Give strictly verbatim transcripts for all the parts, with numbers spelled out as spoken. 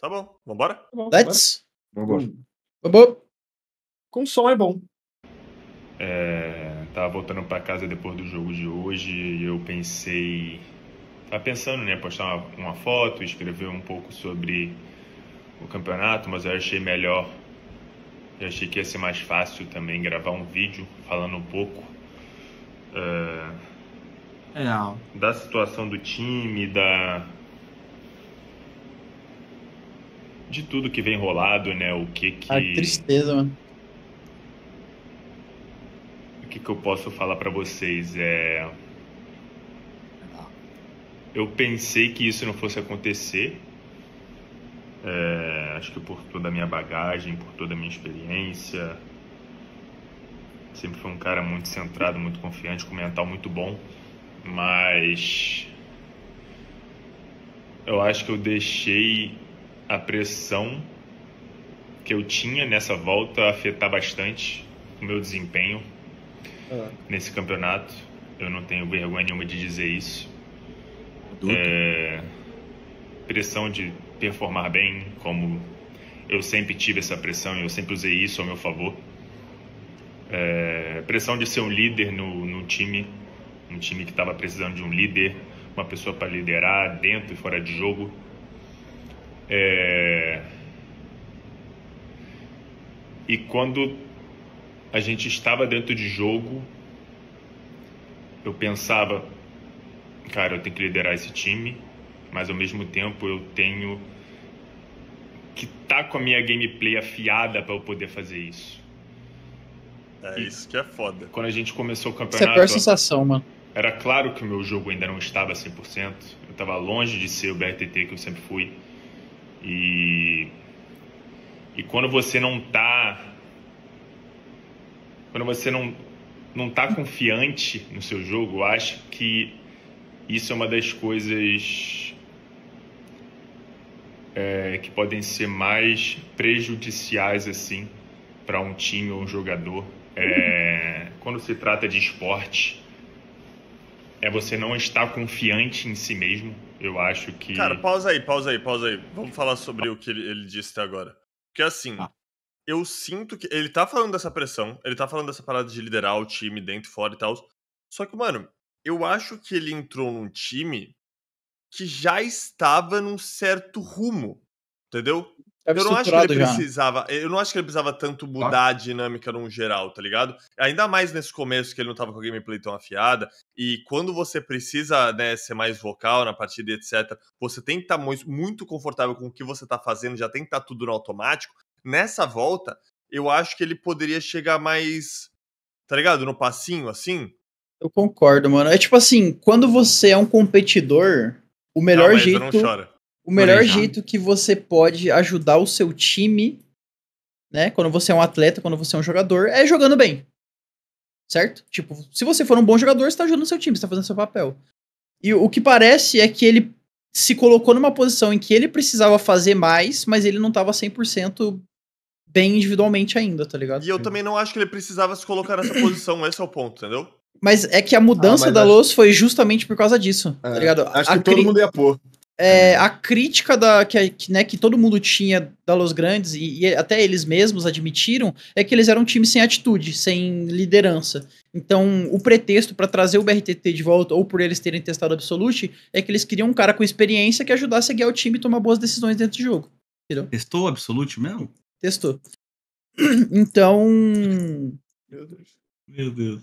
Tá bom, vambora? Tá bom, Let's. Vambora. Vambora. Com som é bom. É, tava voltando pra casa depois do jogo de hoje e eu pensei... Tava pensando, né, postar uma, uma foto, escrever um pouco sobre o campeonato, mas eu achei melhor. Eu achei que ia ser mais fácil também gravar um vídeo falando um pouco uh, é. da situação do time, da... de tudo que vem rolado, né? O que que... Ai, que tristeza, mano. O que que eu posso falar pra vocês é... Eu pensei que isso não fosse acontecer. É... Acho que por toda a minha bagagem, por toda a minha experiência. Sempre fui um cara muito centrado, muito confiante, com um mental muito bom. Mas... eu acho que eu deixei... a pressão que eu tinha nessa volta afetar bastante o meu desempenho ah. nesse campeonato. Eu não tenho vergonha nenhuma de dizer isso. É, pressão de performar bem, como eu sempre tive essa pressão e eu sempre usei isso ao meu favor. É, pressão de ser um líder no, no time, um time que estava precisando de um líder, uma pessoa para liderar dentro e fora de jogo. É... E quando a gente estava dentro de jogo, eu pensava, cara, eu tenho que liderar esse time, mas ao mesmo tempo eu tenho que estar tá com a minha gameplay afiada para eu poder fazer isso. É e isso que é foda. Quando a gente começou o campeonato, essa é a pior sensação, mano. Era claro que o meu jogo ainda não estava cem por cento, eu estava longe de ser o B R T T que eu sempre fui. E, e quando você não tá quando você não, não tá confiante no seu jogo, eu acho que isso é uma das coisas é, que podem ser mais prejudiciais assim para um time ou um jogador. É, quando se trata de esporte, é você não estar confiante em si mesmo. Eu acho que... Cara, pausa aí, pausa aí, pausa aí. Vamos falar sobre o que ele, ele disse até agora. Porque assim, ah. eu sinto que... Ele tá falando dessa pressão, ele tá falando dessa parada de liderar o time dentro, fora e tal. Só que, mano, eu acho que ele entrou num time que já estava num certo rumo, entendeu? É eu não acho que ele precisava... Já. Eu não acho que ele precisava tanto mudar ah. a dinâmica num geral, tá ligado? Ainda mais nesse começo que ele não tava com a gameplay tão afiada. E quando você precisa, né, ser mais vocal na partida, etcétera, você tem que estar tá muito confortável com o que você tá fazendo, já tem que estar tá tudo no automático. Nessa volta, eu acho que ele poderia chegar mais, tá ligado? No passinho, assim. Eu concordo, mano. É tipo assim, quando você é um competidor, o melhor não, jeito... Não chora. O melhor jeito que você pode ajudar o seu time, né, quando você é um atleta, quando você é um jogador, é jogando bem. Certo? Tipo, se você for um bom jogador, você tá ajudando o seu time, você tá fazendo seu papel. E o que parece é que ele se colocou numa posição em que ele precisava fazer mais, mas ele não tava cem por cento bem individualmente ainda, tá ligado? E eu também não acho que ele precisava se colocar nessa posição, esse é o ponto, entendeu? Mas é que a mudança ah, da acho... L O S foi justamente por causa disso, é, tá ligado? Acho a que cri... todo mundo ia pôr. É, a crítica da, que, né, que todo mundo tinha da Los Grandes, e, e até eles mesmos admitiram, é que eles eram um time sem atitude, sem liderança. Então, o pretexto para trazer o B R T T de volta, ou por eles terem testado o Absolute, é que eles queriam um cara com experiência que ajudasse a guiar o time e tomar boas decisões dentro do jogo. Entendeu? Testou o Absolute mesmo? Testou. Então... Meu Deus. Meu Deus.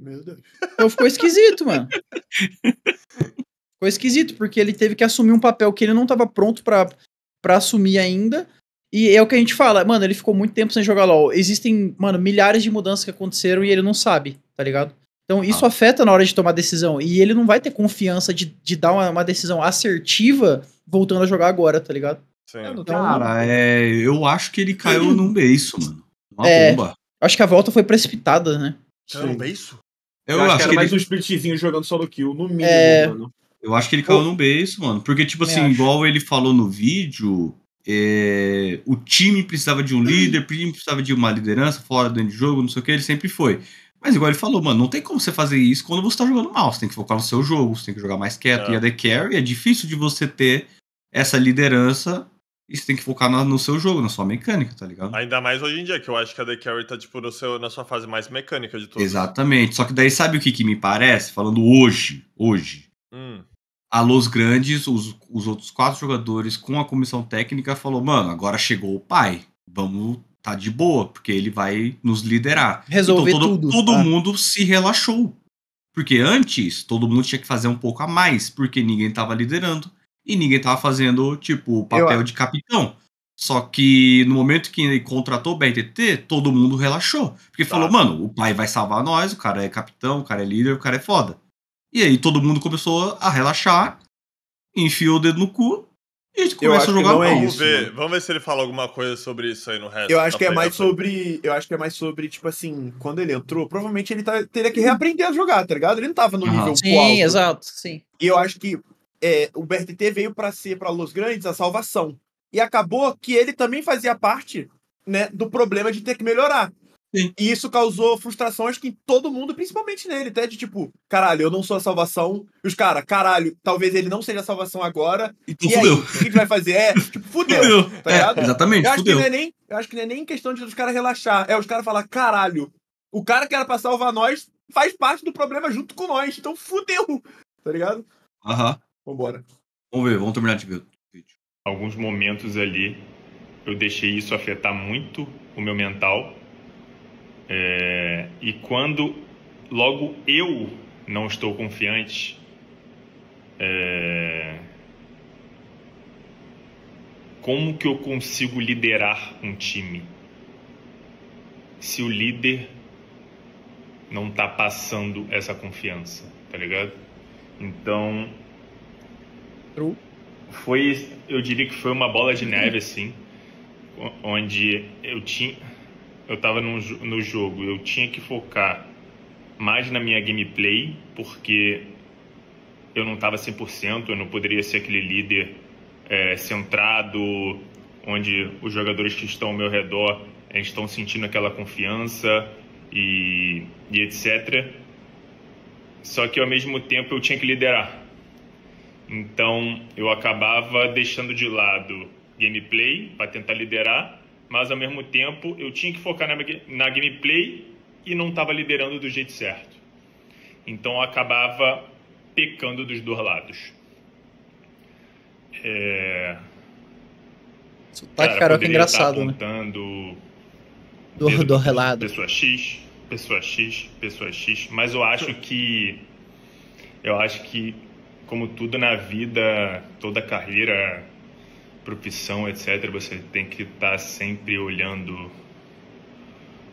Meu Deus. Então ficou esquisito, mano. Foi esquisito, porque ele teve que assumir um papel que ele não tava pronto pra, pra assumir ainda. E é o que a gente fala, mano, ele ficou muito tempo sem jogar LoL. Existem, mano, milhares de mudanças que aconteceram e ele não sabe, tá ligado? Então isso ah. afeta na hora de tomar decisão. E ele não vai ter confiança de, de dar uma, uma decisão assertiva voltando a jogar agora, tá ligado? Sim. Então, cara, é, eu acho que ele caiu ele... num beiço, mano. Uma é, bomba. Acho que a volta foi precipitada, né? Caiu num beiço? Eu, eu acho, acho que era que mais ele... um splitzinho jogando solo kill, no mínimo, é... mano. Eu acho que ele caiu oh. no beiço, mano. Porque, tipo assim, igual ele falou no vídeo, é... o time precisava de um líder, o time precisava de uma liderança fora dentro de jogo, não sei o que, ele sempre foi. Mas igual ele falou, mano, não tem como você fazer isso quando você tá jogando mal. Você tem que focar no seu jogo, você tem que jogar mais quieto, é. e a The Carry. É difícil de você ter essa liderança E você tem que focar no, no seu jogo, na sua mecânica, tá ligado? Ainda mais hoje em dia, que eu acho que a The Carry tá, tipo, no seu, na sua fase mais mecânica de tudo. Exatamente. Só que daí sabe o que, que me parece? Falando hoje, hoje. Hum. A Los Grandes, os, os outros quatro jogadores com a comissão técnica falou, mano, agora chegou o pai. Vamos tá de boa, porque ele vai nos liderar. Resolver então, todo, tudo. Todo tá? mundo se relaxou. Porque antes, todo mundo tinha que fazer um pouco a mais, porque ninguém tava liderando. E ninguém tava fazendo, tipo, o papel eu... de capitão. Só que no momento que ele contratou o B R T T, todo mundo relaxou. Porque tá. falou, mano, o pai vai salvar nós, o cara é capitão, o cara é líder, o cara é foda. E aí todo mundo começou a relaxar, enfiou o dedo no cu e a gente começa a jogar. Não é isso, vamos, ver, né? vamos ver se ele fala alguma coisa sobre isso aí no resto. Eu acho que é mais sobre, eu acho que é mais sobre, tipo assim, quando ele entrou, provavelmente ele tá, teria que reaprender a jogar, tá ligado? Ele não tava no uhum. nível sim, alto. Sim, exato, sim. E eu acho que É, o B R T T veio para ser, para Los Grandes, a salvação. E acabou que ele também fazia parte, né, do problema de ter que melhorar. Sim. E isso causou frustração, acho que em todo mundo, principalmente nele, até de tipo, caralho, eu não sou a salvação. E os caras, caralho, talvez ele não seja a salvação agora. E, e aí, o que a gente vai fazer? É, tipo, fudeu. fudeu. Tá ligado? É, exatamente, eu acho fudeu. Que não é nem, eu acho que não é nem questão de os caras relaxar. É os caras falar, caralho, o cara que era pra salvar nós faz parte do problema junto com nós. Então fudeu. Tá ligado? Aham. Uh-huh. Vambora. Vamos ver, vamos terminar de ver o vídeo. Alguns momentos ali, eu deixei isso afetar muito o meu mental. É... E quando logo eu não estou confiante, é... como que eu consigo liderar um time? Se o líder não tá passando essa confiança, tá ligado? Então... Foi, eu diria que foi uma bola de neve, assim, onde eu tinha, eu tava no, no jogo, eu tinha que focar mais na minha gameplay, porque eu não tava cem por cento, eu não poderia ser aquele líder é, centrado, onde os jogadores que estão ao meu redor estão sentindo aquela confiança e, e etcétera. Só que ao mesmo tempo eu tinha que liderar. Então, eu acabava deixando de lado gameplay para tentar liderar, mas ao mesmo tempo eu tinha que focar na, na gameplay e não estava liderando do jeito certo. Então, eu acabava pecando dos dois lados. É... Sotaque carioca engraçado, né? Apontando do, do relado. Pessoa X, pessoa X, pessoa X, mas eu acho que... Eu acho que... Como tudo na vida, toda carreira, profissão, etcétera, você tem que estar sempre olhando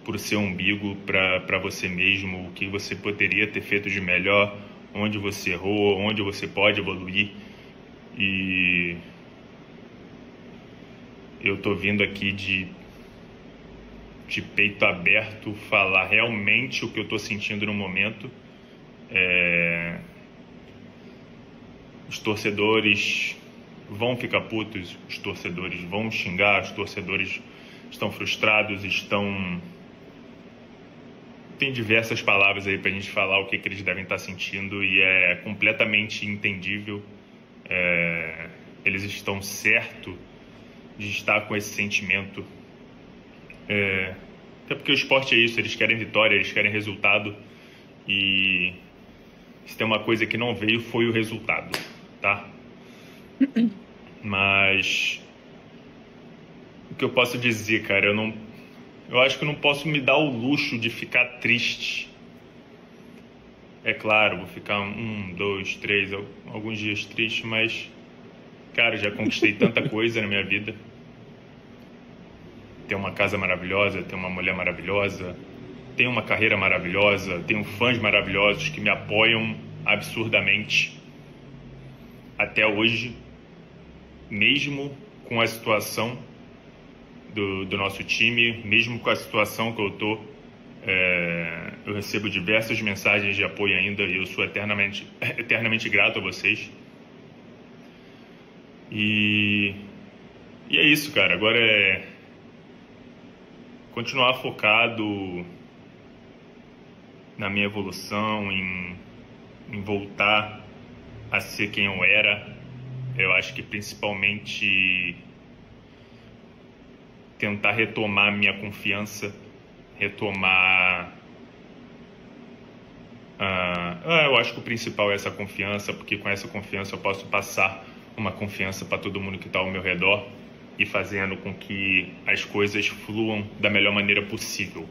para o seu umbigo, para você mesmo, o que você poderia ter feito de melhor, onde você errou, onde você pode evoluir. E eu tô vindo aqui de, de peito aberto falar realmente o que eu tô sentindo no momento. É... Os torcedores vão ficar putos, os torcedores vão xingar, os torcedores estão frustrados, estão... Tem diversas palavras aí pra gente falar o que, que eles devem estar sentindo e é completamente entendível. É... Eles estão certos de estar com esse sentimento. É... Até porque o esporte é isso, eles querem vitória, eles querem resultado e... Se tem uma coisa que não veio foi o resultado. Tá? Mas o que eu posso dizer, cara, eu não, eu acho que eu não posso me dar o luxo de ficar triste. É claro, vou ficar um, dois, três, alguns dias triste, mas cara, eu já conquistei tanta coisa na minha vida. Tem uma casa maravilhosa, tem uma mulher maravilhosa, tem uma carreira maravilhosa, tenho fãs maravilhosos que me apoiam absurdamente. Até hoje, mesmo com a situação do, do nosso time, mesmo com a situação que eu estou, é, eu recebo diversas mensagens de apoio ainda e eu sou eternamente, eternamente grato a vocês. E, e é isso, cara. Agora é continuar focado na minha evolução, em, em voltar a ser quem eu era. Eu acho que principalmente tentar retomar minha confiança, retomar... Ah, eu acho que o principal é essa confiança, porque com essa confiança eu posso passar uma confiança para todo mundo que está ao meu redor e fazendo com que as coisas fluam da melhor maneira possível.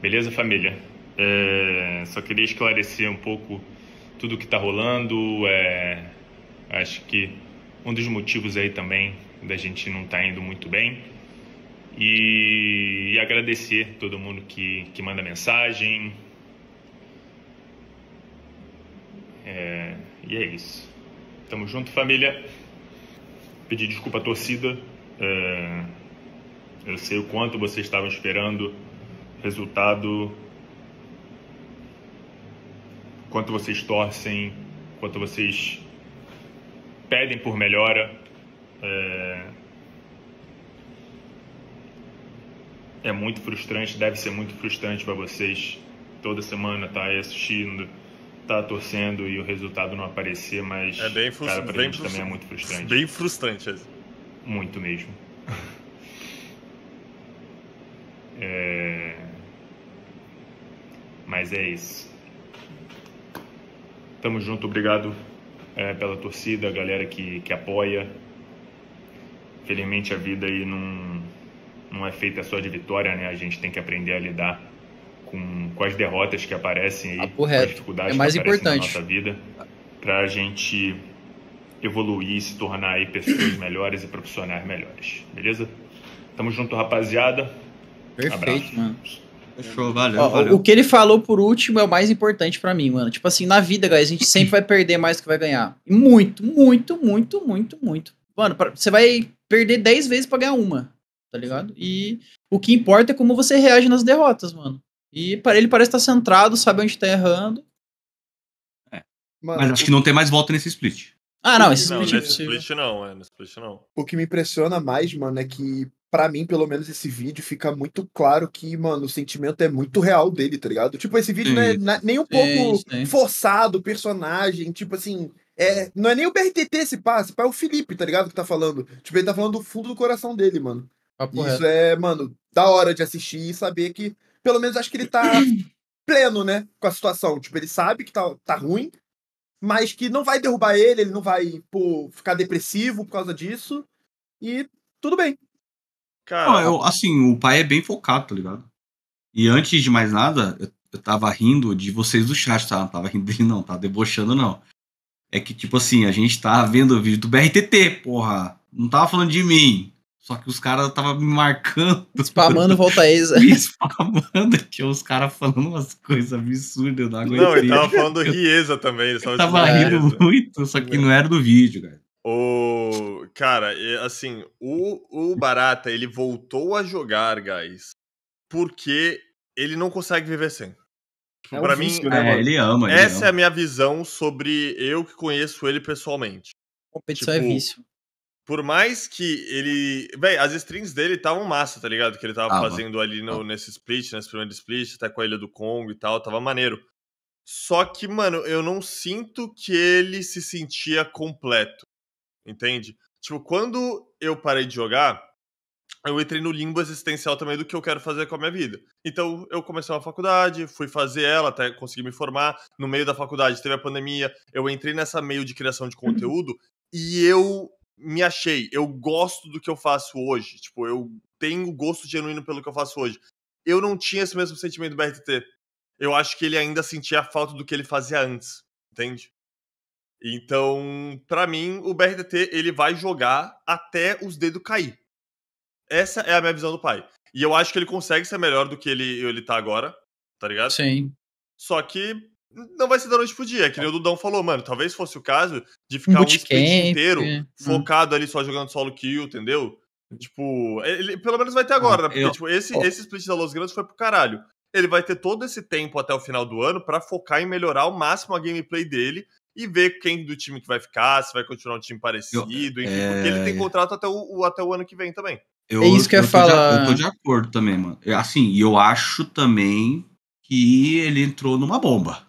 Beleza, família? É, só queria esclarecer um pouco tudo que está rolando. É, acho que um dos motivos aí também da gente não tá indo muito bem. E, e agradecer todo mundo que, que manda mensagem. É, e é isso. Tamo junto, família. Pedir desculpa à torcida. É, eu sei o quanto vocês estavam esperando resultado, quanto vocês torcem, quanto vocês pedem por melhora. É, é muito frustrante, deve ser muito frustrante para vocês. Toda semana tá aí assistindo, tá torcendo e o resultado não aparecer, mas é bem cara, pra bem gente também é muito frustrante. Bem frustrante. Muito mesmo. É... Mas é isso. Tamo junto, obrigado é, pela torcida, a galera que, que apoia. Felizmente a vida aí não, não é feita só de vitória, né? A gente tem que aprender a lidar Com, com as derrotas que aparecem aí, com as dificuldades é mais que aparecem importante. Na nossa vida, para a gente evoluir e se tornar aí pessoas melhores e profissionais melhores, beleza? Tamo junto, rapaziada. Perfeito, abraço. Mano. Fechou, valeu, ó, valeu. O que ele falou por último é o mais importante para mim, mano. Tipo assim, na vida, guys, a gente sempre vai perder mais do que vai ganhar. E muito, muito, muito, muito, muito. Mano, pra, você vai perder dez vezes para ganhar uma, tá ligado? E o que importa é como você reage nas derrotas, mano. E para ele parece estar centrado, sabe onde tá errando. É. Mano, mas acho o... que não tem mais volta nesse split. Ah, não, esse não, split não. Nesse split não, é, nesse split não. O que me impressiona mais, mano, é que, pra mim, pelo menos, esse vídeo fica muito claro que, mano, o sentimento é muito real dele, tá ligado? Tipo, esse vídeo sim. Não é nem um pouco sim, sim. forçado, personagem, tipo assim. É, não é nem o B R T T esse passe, é o Felipe, tá ligado? Que tá falando. Tipo, ele tá falando do fundo do coração dele, mano. Papo Isso reto. É, mano, da hora de assistir e saber que. Pelo menos acho que ele tá pleno, né? Com a situação. Tipo, ele sabe que tá, tá ruim, mas que não vai derrubar ele, ele não vai pô, ficar depressivo por causa disso. E tudo bem. Cara, eu, assim, o pai é bem focado, tá ligado? E antes de mais nada, eu, eu tava rindo de vocês do chat, tá? Não tava rindo dele, não, tá debochando, não. É que, tipo assim, a gente tava vendo o vídeo do B R T T, porra. Não tava falando de mim. Só que os caras estavam me marcando. Spamando volta exa. Me spamando, tinha os caras falando umas coisas absurdas. Eu não aguentei. Não, ele tava falando Riesa também. Ele tava, tava rindo muito, só que não era do vídeo, cara. O... Cara, assim, o, o Barata, ele voltou a jogar, guys, porque ele não consegue viver sem. É um pra mim, risco, né, é, ele ama. Ele essa ama. É a minha visão sobre eu que conheço ele pessoalmente. Competição tipo, é vício. Por mais que ele... Véi, as strings dele estavam massa, tá ligado? Que ele tava ah, fazendo ali no, ah. nesse split, nesse primeiro split, até com a Ilha do Congo e tal, tava maneiro. Só que, mano, eu não sinto que ele se sentia completo, entende? Tipo, quando eu parei de jogar, eu entrei no limbo existencial também do que eu quero fazer com a minha vida. Então, eu comecei uma faculdade, fui fazer ela até conseguir me formar. No meio da faculdade teve a pandemia, eu entrei nessa meio de criação de conteúdo e eu... me achei, eu gosto do que eu faço hoje, tipo, eu tenho gosto genuíno pelo que eu faço hoje. Eu não tinha esse mesmo sentimento do B R T T. Eu acho que ele ainda sentia a falta do que ele fazia antes, entende? Então, pra mim, o B R T T, ele vai jogar até os dedos cair. Essa é a minha visão do pai. E eu acho que ele consegue ser melhor do que ele, ele tá agora, tá ligado? Sim. Só que... não vai ser da noite pro dia, que nem o Dudão falou, mano, talvez fosse o caso de ficar um, um split inteiro é. focado ali só jogando solo kill, entendeu? Tipo, ele pelo menos vai ter agora, né? Porque eu, tipo, esse, esse split da Los Grandes foi pro caralho. Ele vai ter todo esse tempo até o final do ano pra focar em melhorar ao máximo a gameplay dele e ver quem do time que vai ficar, se vai continuar um time parecido, eu, enfim, é... porque ele tem contrato até o, o, até o ano que vem também. Eu, é isso que eu, eu, eu falar. De, eu tô de acordo também, mano. Assim, e eu acho também que ele entrou numa bomba.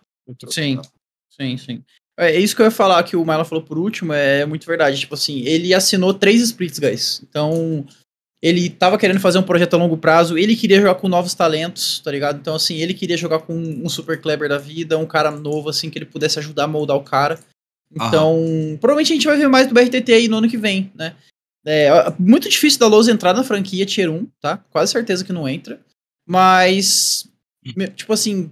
Sim, sim, sim. É isso que eu ia falar, que o Maila falou por último, é muito verdade. Tipo assim, ele assinou três splits, guys. Então, ele tava querendo fazer um projeto a longo prazo, ele queria jogar com novos talentos, tá ligado? Então, assim, ele queria jogar com um super Kleber da vida, um cara novo, assim, que ele pudesse ajudar a moldar o cara. Então, uhum. provavelmente a gente vai ver mais do B R T T aí no ano que vem, né? É muito difícil da L O U D entrar na franquia Tier um, tá? Quase certeza que não entra. Mas, tipo assim,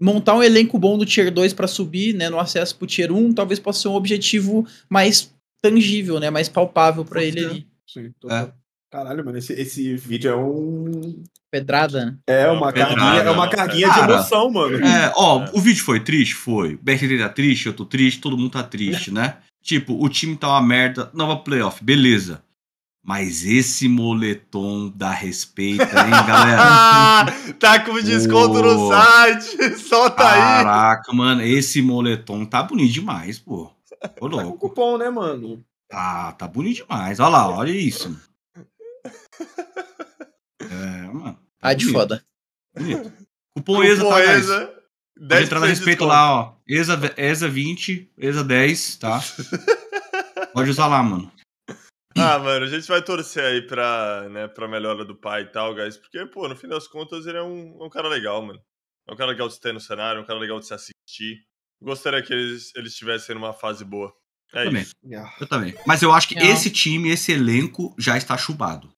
montar um elenco bom do Tier dois pra subir, né? No acesso pro Tier um, talvez possa ser um objetivo mais tangível, né? Mais palpável pra ele ali. Sim, tô... é. Caralho, mano, esse, esse vídeo é um... Pedrada, né? É, uma Pedrada. carguinha, é uma carguinha Cara, de emoção, mano. É, ó, é. o vídeo foi triste? Foi. O B R T T tá triste, eu tô triste, todo mundo tá triste, né? Tipo, o time tá uma merda, nova playoff, beleza. Mas esse moletom dá respeito, hein, galera? Tá com desconto oh, no site, solta aí. Caraca, mano, esse moletom tá bonito demais, pô. Ô, louco. Tá com cupom, né, mano? Tá, tá bonito demais. Olha lá, olha isso. É, mano. Ah, de bonito. foda. Bonito. Cupom, Cupom E S A, tá, ESA dez entrar a respeito desconto. lá, ó. E S A vinte, E S A dez, tá? Pode usar lá, mano. Ah, mano, a gente vai torcer aí pra, né, pra melhora do pai e tal, guys. Porque, pô, no fim das contas, ele é um, um cara legal, mano. É um cara legal de se ter no cenário, é um cara legal de se assistir. Gostaria que eles, eles estivessem numa fase boa. É eu isso. Também. Eu também. Mas eu acho que é. esse time, esse elenco já está chubado.